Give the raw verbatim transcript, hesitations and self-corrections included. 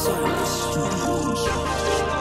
Outside the studios.